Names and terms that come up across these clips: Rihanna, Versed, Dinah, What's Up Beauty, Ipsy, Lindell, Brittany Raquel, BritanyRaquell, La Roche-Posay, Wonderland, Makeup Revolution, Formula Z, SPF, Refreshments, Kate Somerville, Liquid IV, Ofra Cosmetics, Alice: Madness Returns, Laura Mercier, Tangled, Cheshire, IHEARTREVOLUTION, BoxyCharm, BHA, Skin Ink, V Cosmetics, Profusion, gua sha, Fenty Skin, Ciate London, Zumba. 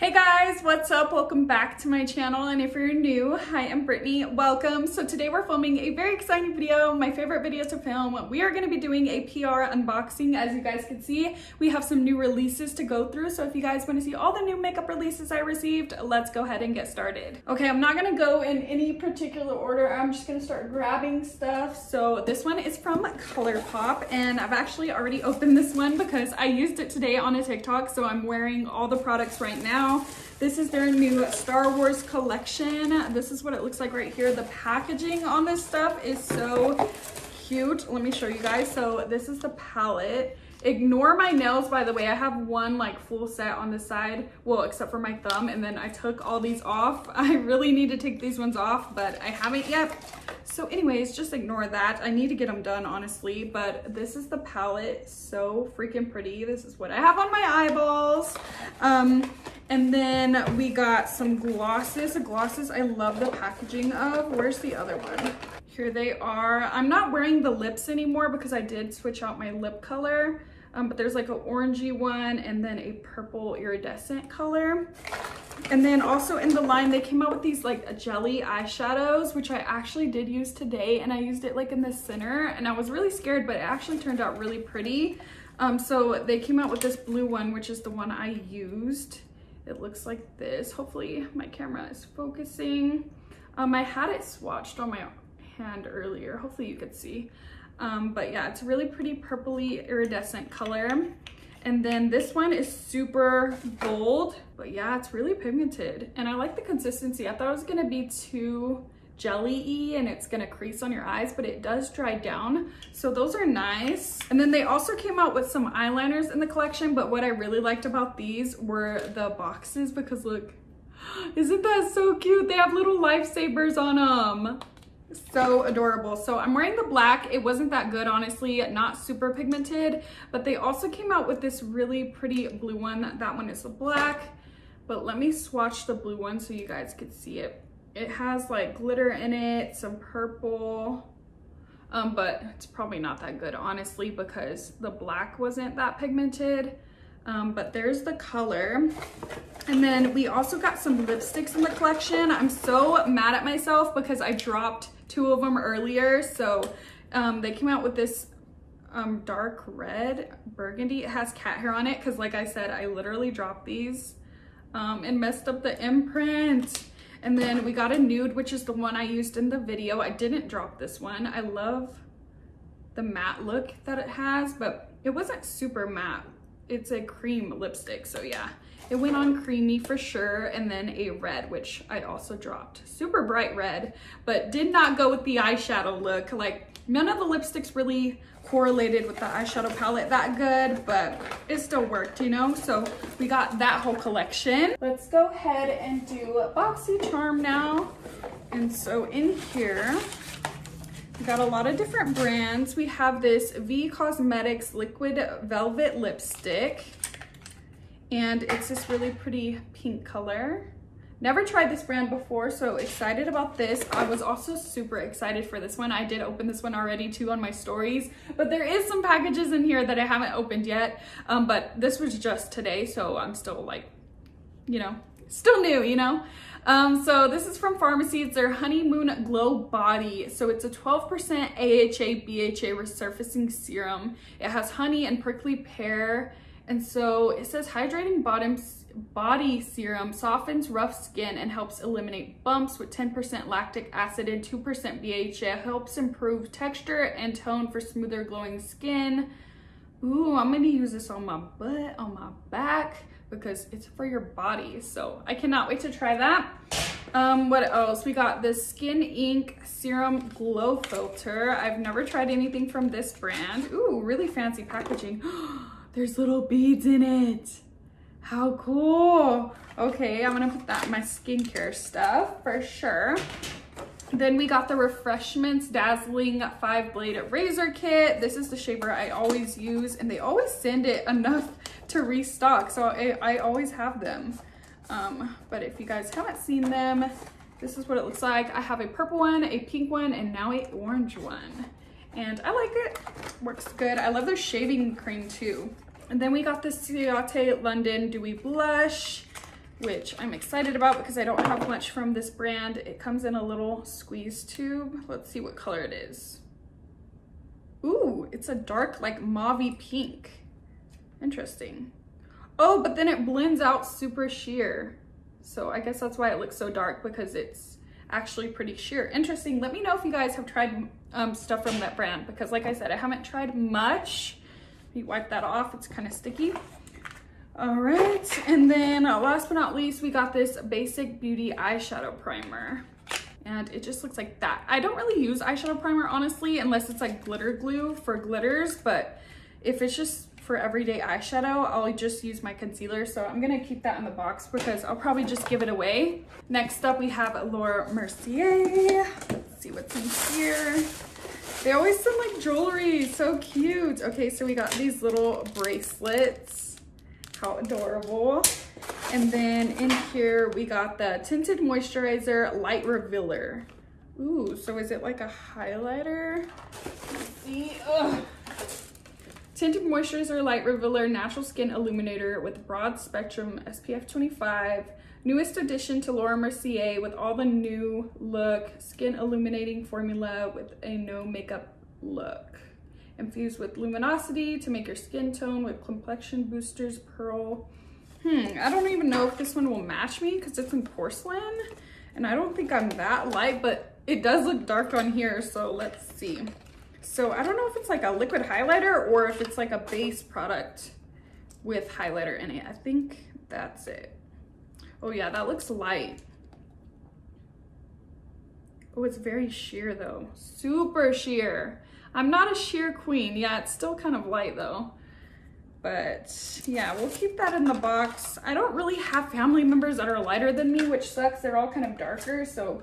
Hey guys, what's up? Welcome back to my channel, and if you're new, hi, I'm Brittany. Welcome. So today we're filming a very exciting video, my favorite video to film. We are going to be doing a PR unboxing. As you guys can see, we have some new releases to go through, so if you guys want to see all the new makeup releases I received, let's go ahead and get started. Okay, I'm not going to go in any particular order. I'm just going to start grabbing stuff. So this one is from ColourPop, and I've actually already opened this one because I used it today on a TikTok, so I'm wearing all the products right now. This is their new Star Wars collection. This is what it looks like right here. The packaging on this stuff is so cute. Let me show you guys. So this is the palette. Ignore my nails, by the way. I have one like full set on this side, well, except for my thumb, and then I took all these off. I really need to take these ones off, but I haven't yet. So anyways, just ignore that. I need to get them done, honestly, but this is the palette. So freaking pretty. This is what I have on my eyeballs. And then we got some glosses. I love the packaging of. Where's the other one? Here they are. I'm not wearing the lips anymore because I did switch out my lip color. But there's like an orangey one and then a purple iridescent color. And then also in the line, they came out with these like jelly eyeshadows, which I actually did use today, and I used it like in the center, and I was really scared, but it actually turned out really pretty. So they came out with this blue one, which is the one I used. It looks like this. Hopefully my camera is focusing. I had it swatched on my hand earlier. Hopefully you could see. But yeah, it's a really pretty purpley iridescent color. And then this one is super bold, but yeah, it's really pigmented. And I like the consistency. I thought it was gonna be too jelly-y and it's gonna crease on your eyes, but it does dry down. So those are nice. And then they also came out with some eyeliners in the collection, but what I really liked about these were the boxes, because look, isn't that so cute? They have little lifesavers on them. So adorable. So I'm wearing the black. It wasn't that good, honestly, not super pigmented, but they also came out with this really pretty blue one. That one is the black, but let me swatch the blue one so you guys could see it. It has like glitter in it, some purple, but it's probably not that good, honestly, because the black wasn't that pigmented. But there's the color. And then we also got some lipsticks in the collection. I'm so mad at myself because I dropped two of them earlier. So they came out with this dark red burgundy. It has cat hair on it because, like I said, I literally dropped these and messed up the imprint. And then we got a nude, which is the one I used in the video. I didn't drop this one. I love the matte look that it has, but it wasn't super matte. It's a cream lipstick, so yeah, it went on creamy for sure. And then a red, which I also dropped, super bright red, but did not go with the eyeshadow look. Like, none of the lipsticks really correlated with the eyeshadow palette that good, but it still worked, you know? So we got that whole collection. Let's go ahead and do BoxyCharm now. And so in here, we got a lot of different brands. We have this V Cosmetics Liquid Velvet Lipstick, and it's this really pretty pink color. Never tried this brand before, so excited about this. I was also super excited for this one. I did open this one already too on my stories, but there is some packages in here that I haven't opened yet, but this was just today, so I'm still like, you know, still new, you know? So this is from Pharmacy. It's their Honeymoon Glow Body. So it's a 12% AHA BHA resurfacing serum. It has honey and prickly pear. And so it says hydrating body serum softens rough skin and helps eliminate bumps with 10% lactic acid and 2% BHA. Helps improve texture and tone for smoother glowing skin. Ooh, I'm gonna use this on my butt, on my back, because it's for your body. So I cannot wait to try that. What else? We got this Skin Ink Serum Glow Filter. I've never tried anything from this brand. Ooh, really fancy packaging. There's little beads in it. How cool. Okay, I'm gonna put that in my skincare stuff for sure. Then we got the Refreshments Dazzling 5-Blade Razor Kit. This is the shaver I always use, and they always send it enough to restock, so I always have them. But if you guys haven't seen them, this is what it looks like. I have a purple one, a pink one, and now an orange one. And I like it. Works good. I love their shaving cream too. And then we got the Ciate London Dewy Blush. which I'm excited about because I don't have much from this brand. It comes in a little squeeze tube. Let's see what color it is. Ooh, it's a dark, like, mauve-y pink. Interesting. Oh, but then it blends out super sheer. So I guess that's why it looks so dark, because it's actually pretty sheer. Interesting. Let me know if you guys have tried stuff from that brand, because like I said, I haven't tried much. You wipe that off, it's kind of sticky. All right, and then last but not least, we got this Basic Beauty eyeshadow primer, and it just looks like that. I don't really use eyeshadow primer, honestly, unless it's like glitter glue for glitters, but if it's just for everyday eyeshadow, I'll just use my concealer. So I'm gonna keep that in the box because I'll probably just give it away. Next up, we have Laura Mercier. Let's see what's in here. They always send like jewelry, so cute. Okay, so we got these little bracelets. How adorable. And then in here, we got the Tinted Moisturizer Light Revealer. Ooh, so is it like a highlighter? Let's see. Ugh. Tinted Moisturizer Light Revealer Natural Skin Illuminator with Broad Spectrum SPF 25. Newest addition to Laura Mercier with all the new look. Skin illuminating formula with a no makeup look. Infused with luminosity to make your skin tone with complexion boosters, pearl. I don't even know if this one will match me because it's in porcelain. And I don't think I'm that light, but it does look dark on here. So let's see. So I don't know if it's like a liquid highlighter or if it's like a base product with highlighter in it. I think that's it. Oh yeah, that looks light. Oh, it's very sheer though. Super sheer. I'm not a sheer queen. Yeah, it's still kind of light though. But yeah, we'll keep that in the box. I don't really have family members that are lighter than me, which sucks. They're all kind of darker, so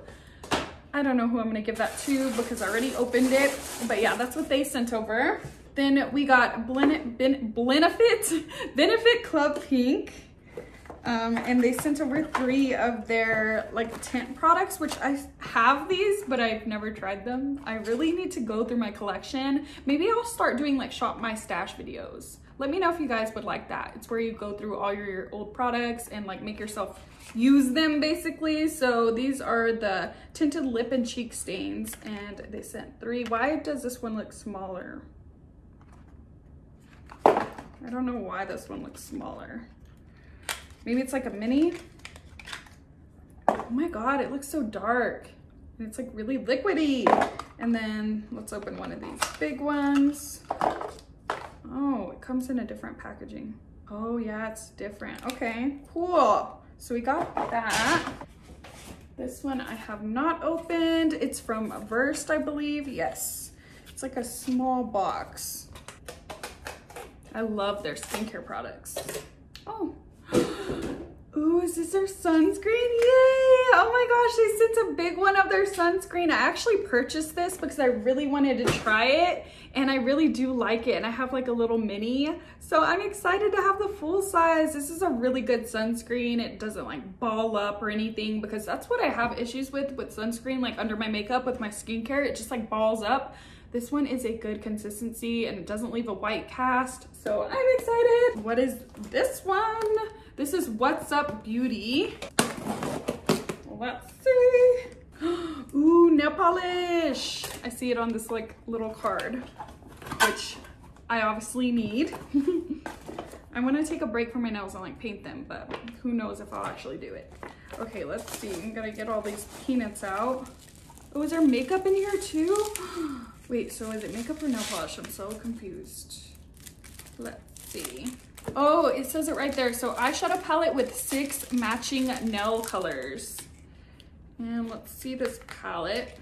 I don't know who I'm gonna give that to because I already opened it. But yeah, that's what they sent over. Then we got Benefit Club Pink. And they sent over 3 of their like tint products, which I have these, but I've never tried them. I really need to go through my collection. Maybe I'll start doing like shop my stash videos. Let me know if you guys would like that. It's where you go through all your old products and like make yourself use them basically. So these are the tinted lip and cheek stains, and they sent 3. Why does this one look smaller? I don't know why this one looks smaller. Maybe it's like a mini. Oh my God, it looks so dark. And it's like really liquidy. And then let's open one of these big ones. Oh, it comes in a different packaging. Oh yeah, it's different. Okay, cool. So we got that. This one I have not opened. It's from Versed, I believe. Yes, it's like a small box. I love their skincare products. Oh. Ooh, is this their sunscreen? Yay! Oh my gosh, they sent a big one of their sunscreen. I actually purchased this because I really wanted to try it, and I really do like it, and I have like a little mini, so I'm excited to have the full size. This is a really good sunscreen. It doesn't like ball up or anything, because that's what I have issues with sunscreen, like under my makeup with my skincare. It just like balls up. This one is a good consistency and it doesn't leave a white cast, so I'm excited. What is this one? This is What's Up Beauty. Let's see. Ooh, nail polish. I see it on this like little card, which I obviously need. I'm gonna take a break from my nails and like paint them, but who knows if I'll actually do it. Okay, let's see. I'm gonna get all these peanuts out. Oh, is there makeup in here too? Wait, so is it makeup or nail polish? I'm so confused. Let's see. Oh, it says it right there. So eyeshadow palette with 6 matching nail colors. And let's see this palette.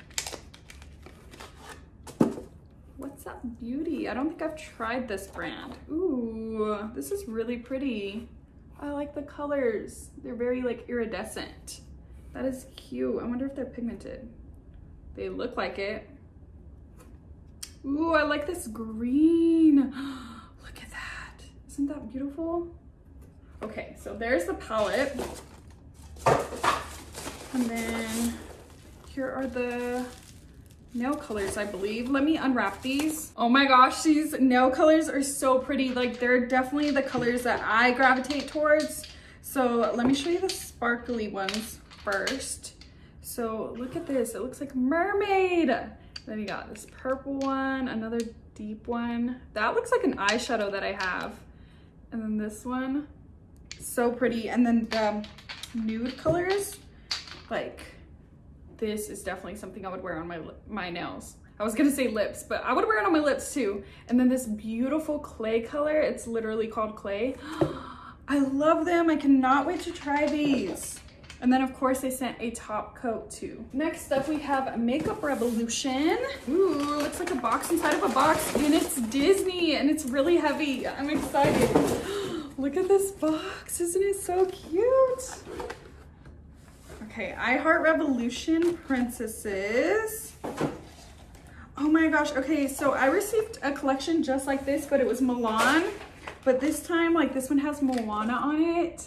What's Up Beauty? I don't think I've tried this brand. Ooh, this is really pretty. I like the colors. They're very like iridescent. That is cute. I wonder if they're pigmented. They look like it. Ooh, I like this green. Look at that. Isn't that beautiful? Okay, so there's the palette. And then here are the nail colors, I believe. Let me unwrap these. Oh my gosh, these nail colors are so pretty. Like, they're definitely the colors that I gravitate towards. So let me show you the sparkly ones first. So look at this, it looks like mermaid. Then we got this purple one, another deep one. That looks like an eyeshadow that I have. And then this one, so pretty. And then the nude colors, like this is definitely something I would wear on my nails. I was gonna say lips, but I would wear it on my lips too. And then this beautiful clay color, it's literally called clay. I love them, I cannot wait to try these. And then of course they sent a top coat too. Next up we have Makeup Revolution. Ooh, looks like a box inside of a box, and it's Disney and it's really heavy. I'm excited. Look at this box, isn't it so cute? Okay, iHeartRevolution Princesses. Oh my gosh, okay, so I received a collection just like this, but it was Milan. But this time, like this one has Moana on it.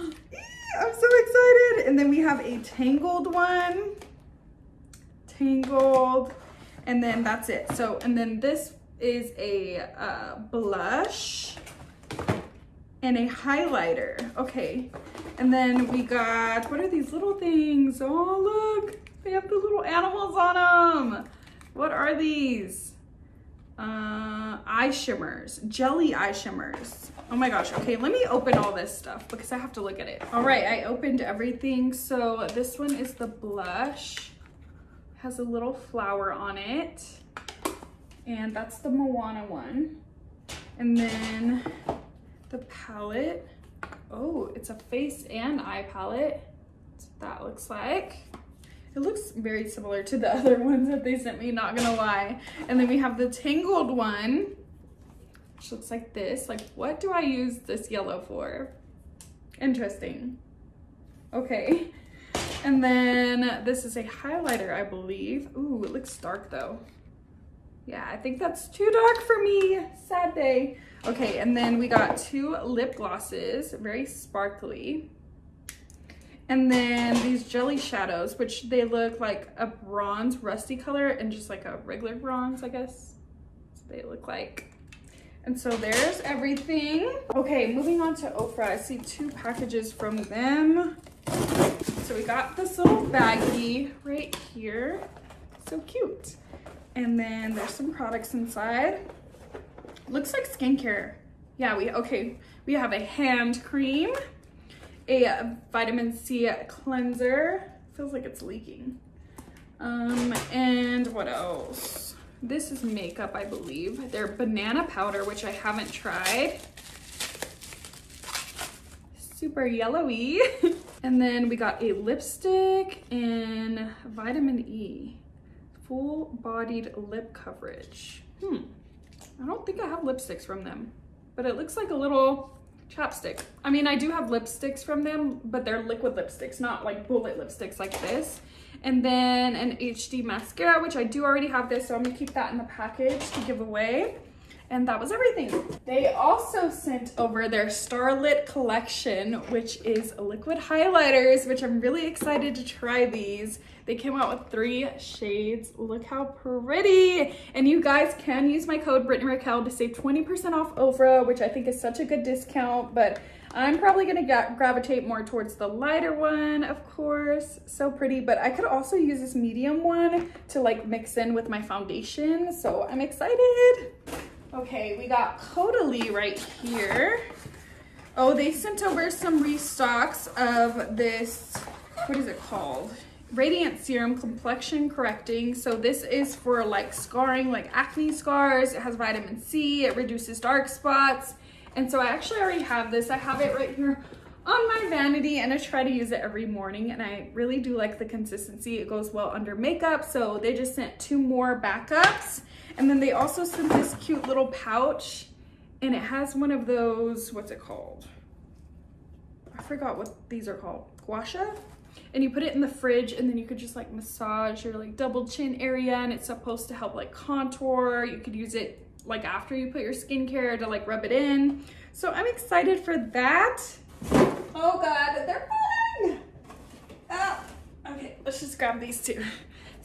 I'm so excited. And then we have a Tangled one. Tangled. And then that's it. So, and then this is a blush and a highlighter. Okay. And then we got, what are these little things? Oh, look, they have the little animals on them. What are these? Eye shimmers, jelly eye shimmers. Oh my gosh, okay, let me open all this stuff because I have to look at it. All right, I opened everything. So this one is the blush. It has a little flower on it. And that's the Moana one. And then the palette. Oh, it's a face and eye palette. That's what that looks like. It looks very similar to the other ones that they sent me, not gonna lie. And then we have the Tangled one, which looks like this. Like, what do I use this yellow for? Interesting. Okay. And then this is a highlighter, I believe. Ooh, it looks dark though. Yeah, I think that's too dark for me. Sad day. Okay, and then we got two lip glosses, very sparkly. And then these jelly shadows, which they look like a bronze rusty color and just like a regular bronze, I guess. So they look like. And so there's everything. Okay, moving on to Ofra. I see two packages from them. So we got this little baggie right here. So cute. And then there's some products inside. Looks like skincare. Yeah, we have a hand cream. A vitamin C cleanser. Feels like it's leaking. And what else? This is makeup, I believe. Their banana powder, which I haven't tried. Super yellowy. And then we got a lipstick and vitamin E. Full-bodied lip coverage. I don't think I have lipsticks from them, but it looks like a little chapstick. I mean, I do have lipsticks from them, but they're liquid lipsticks, not like bullet lipsticks like this. And then an HD mascara, which I do already have this, so I'm gonna keep that in the package to give away. And that was everything. They also sent over their Starlit collection, which is liquid highlighters, which I'm really excited to try these. They came out with 3 shades. Look how pretty. And you guys can use my code BritanyRaquell to save 20% off Ofra, which I think is such a good discount, but I'm probably gonna gravitate more towards the lighter one, of course. So pretty, but I could also use this medium one to like mix in with my foundation. So I'm excited. Okay, we got Caudalie right here. Oh, they sent over some restocks of this, what is it called? Radiant Serum Complexion Correcting. So this is for like scarring, like acne scars. It has vitamin C, it reduces dark spots. And so I actually already have this. I have it right here on my vanity and I try to use it every morning and I really do like the consistency. It goes well under makeup. So they just sent 2 more backups. And then they also sent this cute little pouch and it has one of those, what's it called? I forgot what these are called, gua sha? And you put it in the fridge and then you could just like massage your like double chin area and it's supposed to help like contour. You could use it like after you put your skincare to like rub it in. So I'm excited for that. Oh God, they're falling. Oh, okay, let's just grab these two.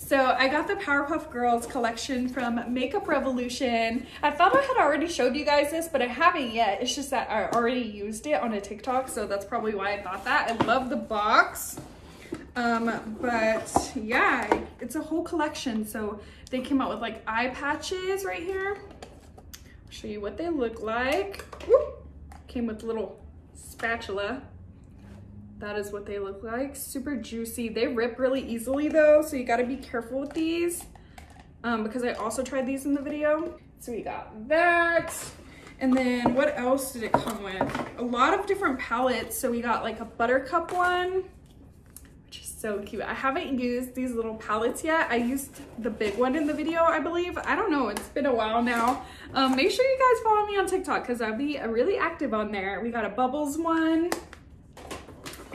So I got the Powerpuff Girls collection from Makeup Revolution. I thought I had already showed you guys this, but I haven't yet. It's just that I already used it on a TikTok, so that's probably why I thought that. I love the box. But yeah, it's a whole collection. So they came out with like eye patches right here. I'll show you what they look like. Whoop. Came with a little spatula. That is what they look like. Super juicy. They rip really easily though, so you got to be careful with these, because I also tried these in the video. So we got that. And then what else did it come with? A lot of different palettes. So we got like a buttercup one, which is so cute. I haven't used these little palettes yet. I used the big one in the video, I believe. I don't know. It's been a while now. Make sure you guys follow me on TikTok because I'll be really active on there. We got a bubbles one.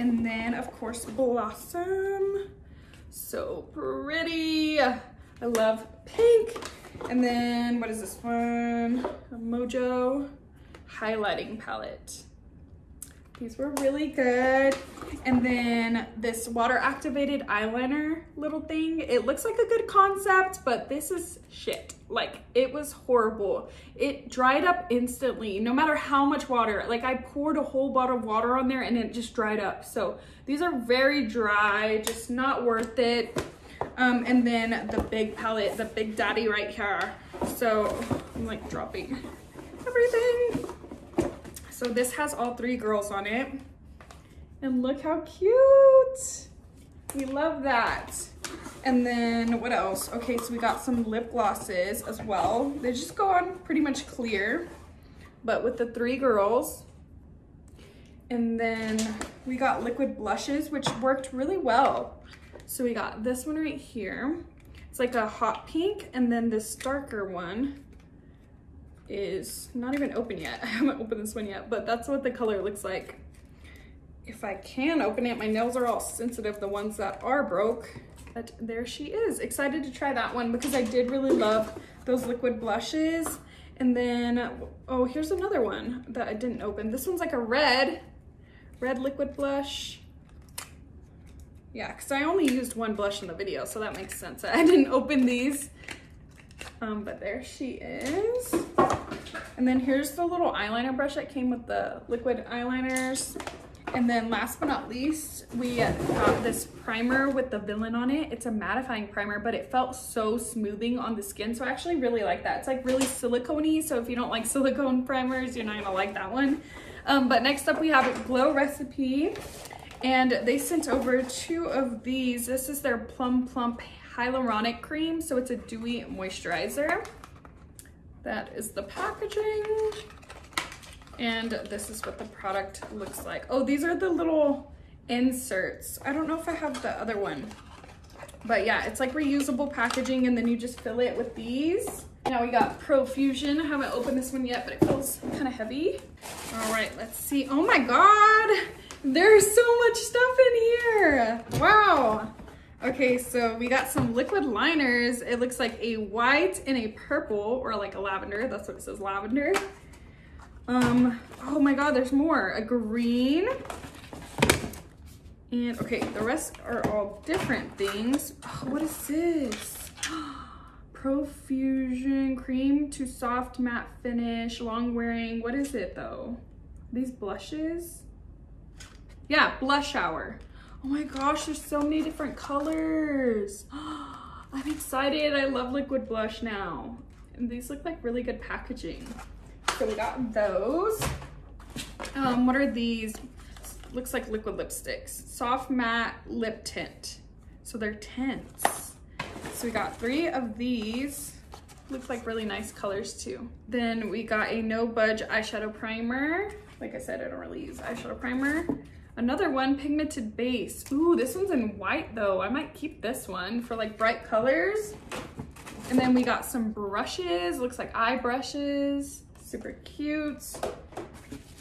And then, of course, Blossom. So pretty. I love pink. And then, what is this one? A Mojo highlighting palette. These were really good. And then this water-activated eyeliner little thing. It looks like a good concept, but this is shit. Like, it was horrible. It dried up instantly, no matter how much water. Like, I poured a whole bottle of water on there and it just dried up. So these are very dry, just not worth it. And then the big palette, the big daddy right here. So I'm like dropping everything. So this has all three girls on it. And look how cute. We love that. And then what else? Okay, so we got some lip glosses as well. They just go on pretty much clear, but with the three girls. And then we got liquid blushes, which worked really well. So we got this one right here. It's like a hot pink, and then this darker one is not even open yet. I haven't opened this one yet, but that's what the color looks like. If I can open it, my nails are all sensitive, the ones that are broke. But there she is. Excited to try that one because I did really love those liquid blushes. And then, oh, here's another one that I didn't open. This one's like a red liquid blush. Yeah, because I only used one blush in the video, so that makes sense. I didn't open these. But there she is. And then here's the little eyeliner brush that came with the liquid eyeliners. And then last but not least, we got this primer with the villain on it. It's a mattifying primer, but it felt so smoothing on the skin. So I actually really like that. It's like really silicone-y. So if you don't like silicone primers, you're not going to like that one. But next up we have Glow Recipe. And they sent over two of these. This is their Plum Plump Hyaluronic Cream. So it's a dewy moisturizer. That is the packaging. And this is what the product looks like. Oh, these are the little inserts. I don't know if I have the other one, but yeah, it's like reusable packaging and then you just fill it with these. Now we got Profusion. I haven't opened this one yet, but it feels kind of heavy. All right, let's see. Oh my God, there's so much stuff in here. Wow. Okay, so we got some liquid liners. It looks like a white and a purple, or like a lavender. That's what it says, lavender. Oh my God, there's more. A green. And okay, the rest are all different things. Oh, what is this? Profusion cream to soft matte finish, long wearing. What is it though? These blushes? Yeah, blush hour. Oh my gosh, there's so many different colors. I'm excited. I love liquid blush now. And these look like really good packaging. So we got those. What are these? Looks like liquid lipsticks. Soft matte lip tint. So they're tints. So we got three of these. Looks like really nice colors too. Then we got a no budge eyeshadow primer. Like I said, I don't really use eyeshadow primer. Another one, pigmented base. Ooh, this one's in white though. I might keep this one for like bright colors. And then we got some brushes. Looks like eye brushes. Super cute.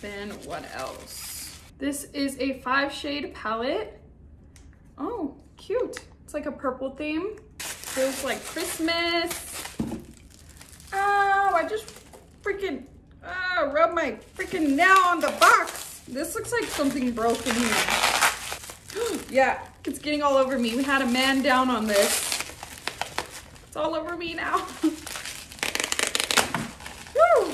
Then what else? This is a 5-shade palette. Oh, cute. It's like a purple theme. Feels like Christmas. Oh, I just freaking rubbed my freaking nail on the box. This looks like something broken here. Yeah, it's getting all over me. We had a man down on this. all over me now. Woo!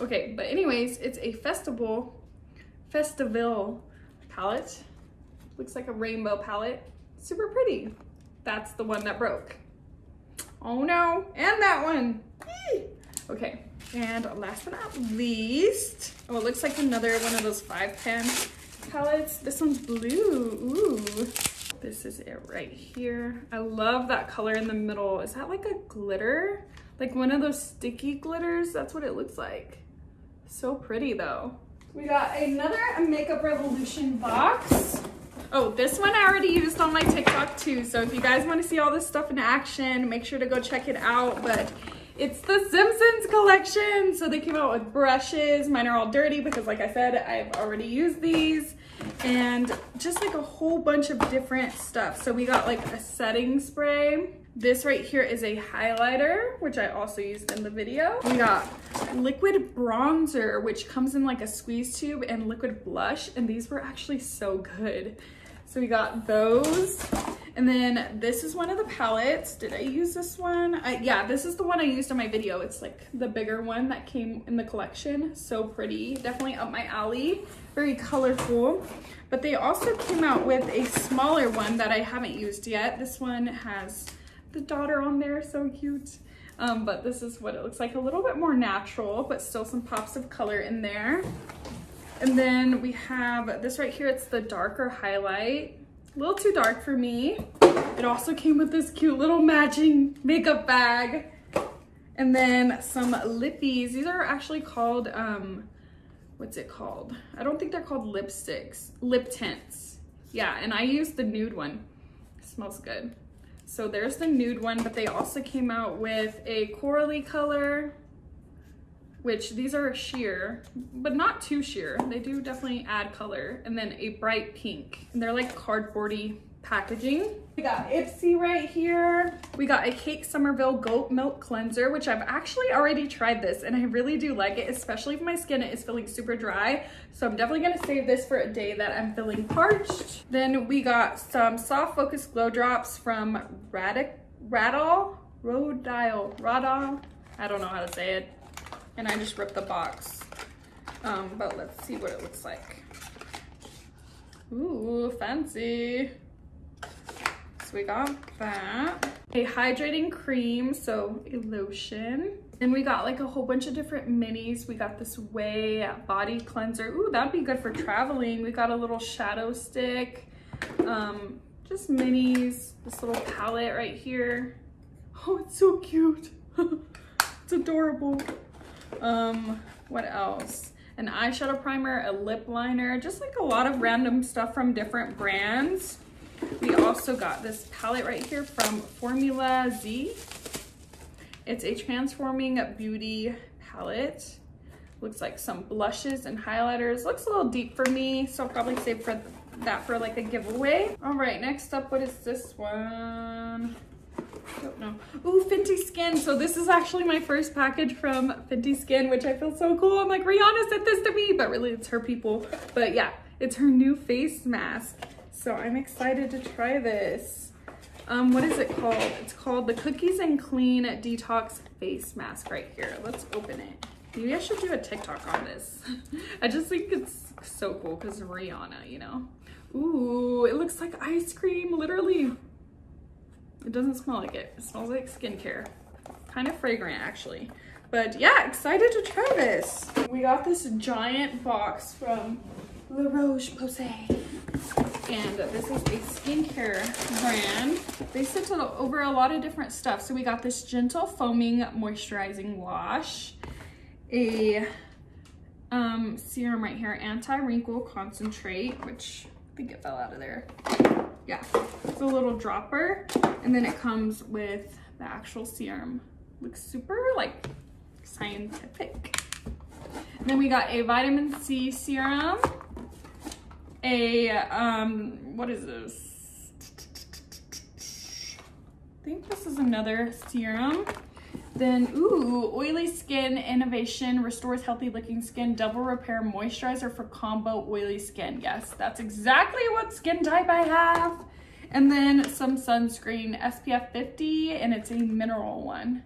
Okay, but anyways, it's a Festiville palette. Looks like a rainbow palette. Super pretty. That's the one that broke. Oh no, and that one. Eee! Okay, and last but not least, oh, it looks like another one of those 510 palettes. This one's blue. Ooh, this is it right here. I love that color in the middle. Is that like a glitter? Like one of those sticky glitters? That's what it looks like. So pretty though. We got another Makeup Revolution box. Oh, this one I already used on my TikTok too. So if you guys want to see all this stuff in action, make sure to go check it out. But it's the Simpsons collection. So they came out with brushes. Mine are all dirty because like I said, I've already used these. And just like a whole bunch of different stuff. So we got like a setting spray. This right here is a highlighter, which I also used in the video. We got liquid bronzer, which comes in like a squeeze tube, and liquid blush. And these were actually so good. So we got those, and then this is one of the palettes. Did I use this one? Yeah, this is the one I used in my video. It's like the bigger one that came in the collection. So pretty, definitely up my alley, very colorful. But they also came out with a smaller one that I haven't used yet. This one has the daughter on there, so cute. But this is what it looks like, a little bit more natural, but still some pops of color in there. And then we have this right here. It's the darker highlight. A little too dark for me. It also came with this cute little matching makeup bag. And then some lippies. These are actually called, what's it called? I don't think they're called lipsticks. Lip tints. Yeah, and I used the nude one. It smells good. So there's the nude one, but they also came out with a corally color, which these are sheer, but not too sheer. They do definitely add color. And then a bright pink. And they're like cardboardy packaging. We got Ipsy right here. We got a Kate Somerville Goat Milk Cleanser, which I've actually already tried this and I really do like it, especially if my skin is feeling super dry. So I'm definitely gonna save this for a day that I'm feeling parched. Then we got some Soft Focus Glow Drops from Rodial. I don't know how to say it. And I just ripped the box, but let's see what it looks like. Ooh, fancy. So we got that. A hydrating cream, so a lotion. And we got like a whole bunch of different minis. We got this Way Body Cleanser. Ooh, that'd be good for traveling. We got a little shadow stick, just minis, this little palette right here. Oh, it's so cute. It's adorable. What else? An eyeshadow primer, a lip liner, just like a lot of random stuff from different brands. We also got this palette right here from Formula Z. It's a transforming beauty palette. Looks like some blushes and highlighters. Looks a little deep for me, so I'll probably save for that for like a giveaway. All right, next up, what is this one? Don't know. Ooh, Fenty Skin. So this is actually my first package from Fenty Skin, which I feel so cool. I'm like, Rihanna sent this to me, but really it's her people. But yeah, it's her new face mask. So I'm excited to try this. What is it called? It's called the Cookies and Clean Detox Face Mask right here. Let's open it. Maybe I should do a TikTok on this. I just think it's so cool because Rihanna, you know. Ooh, it looks like ice cream, literally. It doesn't smell like it. It smells like skincare. Kind of fragrant, actually. But yeah, excited to try this. We got this giant box from La Roche-Posay. And this is a skincare brand. They sent over a lot of different stuff. So we got this gentle foaming moisturizing wash. A serum right here. Anti-wrinkle concentrate, which I think it fell out of there. Yeah, it's a little dropper, and then it comes with the actual serum. Looks super like scientific. And then we got a vitamin C serum, a what is this? I think this is another serum. Then, ooh, Oily Skin Innovation Restores Healthy Looking Skin Double Repair Moisturizer for Combo Oily Skin. Yes, that's exactly what skin type I have. And then some sunscreen, SPF 50, and it's a mineral one.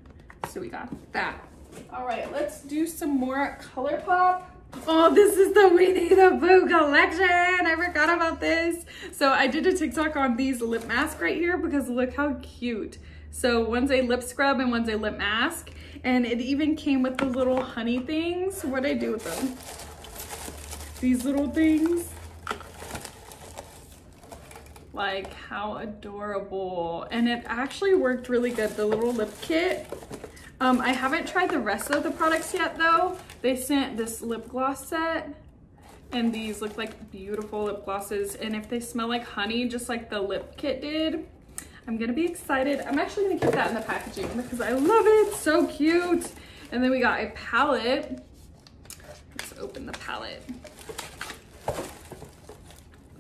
So we got that. All right, let's do some more ColourPop. Oh, this is the Weenie the Boo collection. I forgot about this. So I did a TikTok on these lip masks right here because look how cute. So one's a lip scrub and one's a lip mask. And it even came with the little honey things. What'd I do with them? These little things. Like how adorable. And it actually worked really good, the little lip kit. I haven't tried the rest of the products yet though. They sent this lip gloss set and these look like beautiful lip glosses. And if they smell like honey, just like the lip kit did, I'm gonna be excited. I'm actually gonna keep that in the packaging because I love it, so cute. And then we got a palette. Let's open the palette.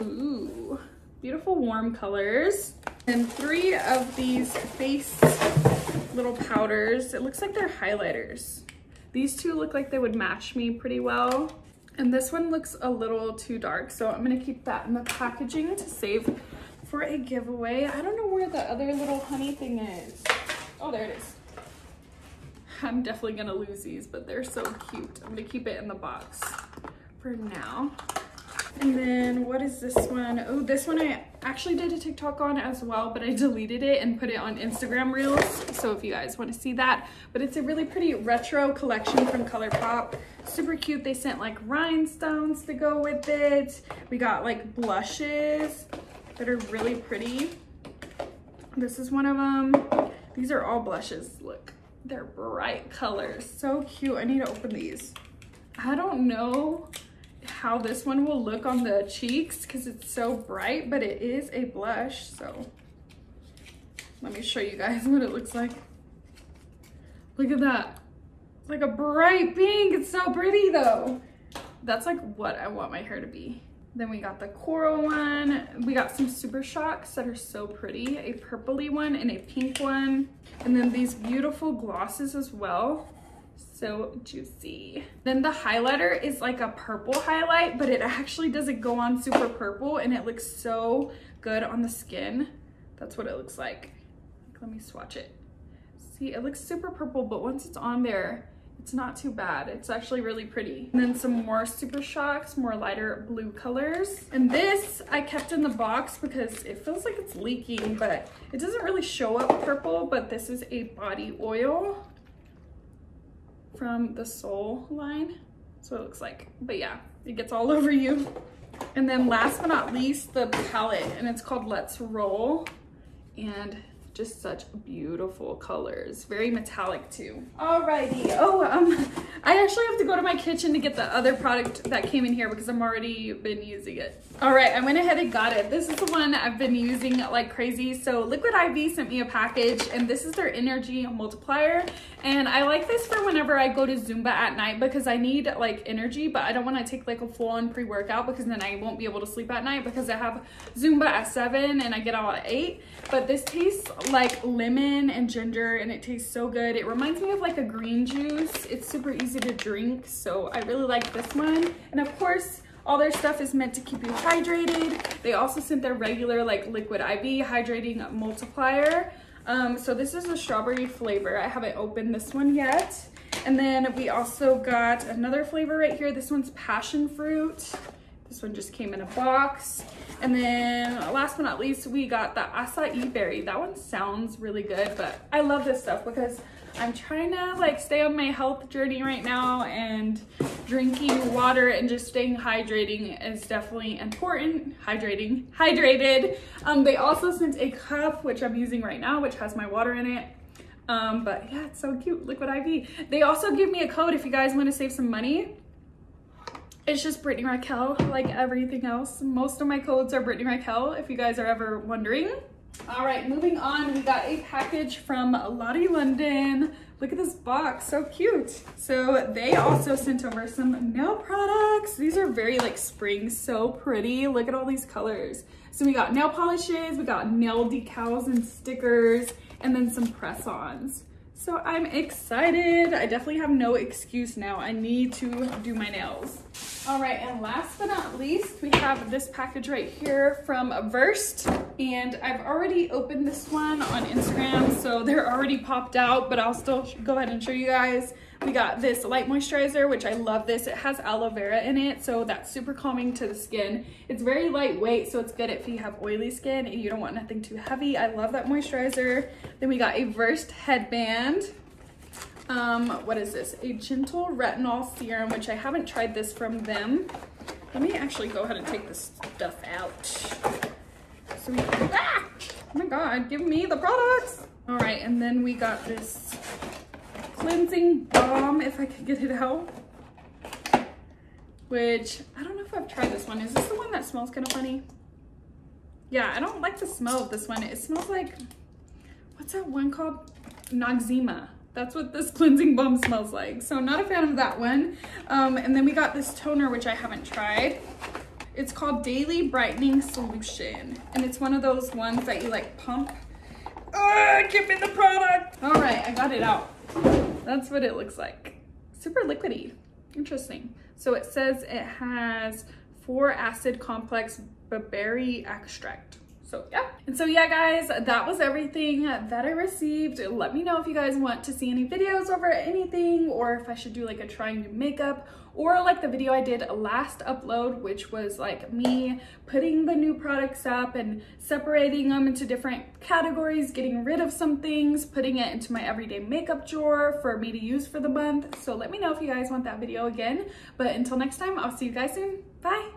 Ooh, beautiful warm colors. And three of these face little powders. It looks like they're highlighters. These two look like they would match me pretty well. And this one looks a little too dark, so I'm gonna keep that in the packaging to save for a giveaway. I don't know where the other little honey thing is. Oh, there it is. I'm definitely gonna lose these, but they're so cute. I'm gonna keep it in the box for now. And then what is this one? Oh, this one I actually did a TikTok on as well, but I deleted it and put it on Instagram Reels. So if you guys want to see that, but it's a really pretty retro collection from ColourPop. Super cute. They sent like rhinestones to go with it. We got like blushes that are really pretty. This is one of them. These are all blushes. Look, they're bright colors. So cute. I need to open these. I don't know how this one will look on the cheeks because it's so bright, but it is a blush. So let me show you guys what it looks like. Look at that. It's like a bright pink. It's so pretty though. That's like what I want my hair to be. Then we got the coral one. We got some Super Shocks that are so pretty, a purpley one and a pink one. And then these beautiful glosses as well. So juicy. Then the highlighter is like a purple highlight, but it actually doesn't go on super purple and it looks so good on the skin. That's what it looks like. Let me swatch it. See, it looks super purple, but once it's on there, it's not too bad. It's actually really pretty. And then some more Super Shocks, more lighter blue colors. And this I kept in the box because it feels like it's leaking, but it doesn't really show up purple, but this is a body oil from the Soul line. That's what it looks like. But yeah, it gets all over you. And then last but not least, the palette, and it's called Let's Roll. And just such beautiful colors, very metallic too. Alrighty, I actually have to go to my kitchen to get the other product that came in here because I've already been using it. All right, I went ahead and got it. This is the one I've been using like crazy. So Liquid IV sent me a package and this is their energy multiplier. And I like this for whenever I go to Zumba at night because I need like energy, but I don't want to take like a full on pre-workout because then I won't be able to sleep at night because I have Zumba at 7 and I get out at 8. But this tastes like lemon and ginger and it tastes so good. It reminds me of like a green juice. It's super easy to drink, so I really like this one. And of course, all their stuff is meant to keep you hydrated. They also sent their regular like Liquid IV hydrating multiplier. So this is a strawberry flavor. I haven't opened this one yet. And then we also got another flavor right here. This one's passion fruit. This one just came in a box. And then last but not least, we got the acai berry. That one sounds really good, but I love this stuff because I'm trying to like stay on my health journey right now, and drinking water and just staying hydrating is definitely important. Hydrated. They also sent a cup, which I'm using right now, which has my water in it. But yeah, it's so cute, Liquid IV. They also give me a code if you guys want to save some money. It's just Brittany Raquel, like everything else. Most of my codes are Brittany Raquel, if you guys are ever wondering. All right, moving on, we got a package from Ciate London. Look at this box, so cute. So they also sent over some nail products. These are very like spring, so pretty. Look at all these colors. So we got nail polishes, we got nail decals and stickers, and then some press-ons. So I'm excited. I definitely have no excuse now. I need to do my nails. All right, and last but not least, we have this package right here from Versed. And I've already opened this one on Instagram, so they're already popped out, but I'll still go ahead and show you guys. We got this light moisturizer, which I love this. It has aloe vera in it, so that's super calming to the skin. It's very lightweight, so it's good if you have oily skin and you don't want nothing too heavy. I love that moisturizer. Then we got a Versed headband. What is this? A gentle retinol serum, which I haven't tried this from them. Let me actually go ahead and take this stuff out. So we, oh my God, give me the products. All right, and then we got this cleansing balm, if I could get it out, which I don't know if I've tried this one. Is this the one that smells kind of funny? Yeah, I don't like the smell of this one. It smells like, what's that one called? Noxzema. That's what this cleansing balm smells like. So not a fan of that one. And then we got this toner, which I haven't tried. It's called Daily Brightening Solution. And it's one of those ones that you like pump. Ugh, give me the product. All right, I got it out. That's what it looks like. Super liquidy, interesting. So it says it has 4 acid complex berberry extract. So yeah. And so yeah, guys, that was everything that I received. Let me know if you guys want to see any videos over anything, or if I should do like a trying new makeup, or like the video I did last upload, which was like me putting the new products up and separating them into different categories, getting rid of some things, putting it into my everyday makeup drawer for me to use for the month. So let me know if you guys want that video again. But until next time, I'll see you guys soon. Bye.